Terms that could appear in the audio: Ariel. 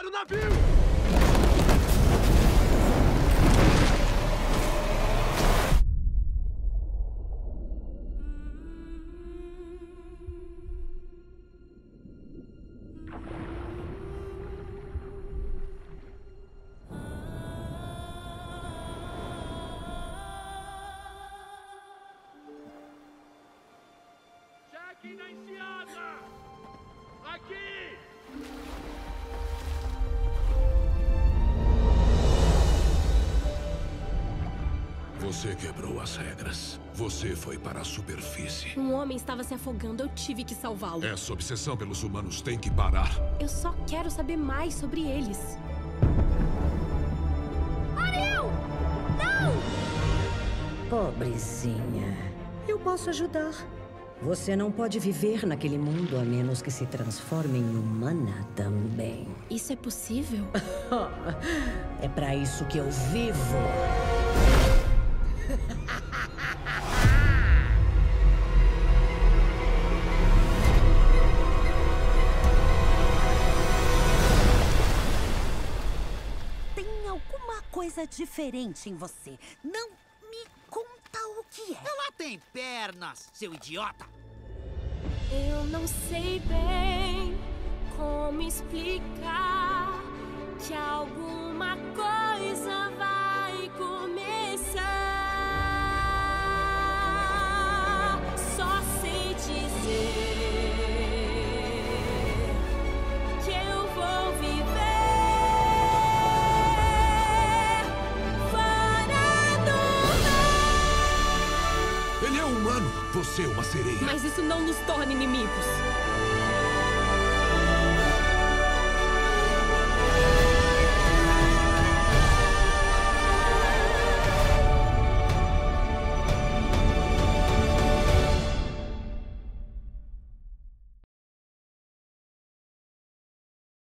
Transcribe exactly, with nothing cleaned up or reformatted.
afundar o navio! Aqui na enseada! Aqui! Você quebrou as regras. Você foi para a superfície. Um homem estava se afogando. Eu tive que salvá-lo. Essa obsessão pelos humanos tem que parar. Eu só quero saber mais sobre eles. Ariel! Não! Pobrezinha. Eu posso ajudar. Você não pode viver naquele mundo a menos que se transforme em humana também. Isso é possível? É pra isso que eu vivo. Tem alguma coisa diferente em você. Não me conta o que é. Tem pernas, seu idiota! Eu não sei bem como explicar que alguma coisa vai começar. Só sei dizer que eu vou viver. Ele é humano, você é uma sereia. Mas isso não nos torna inimigos.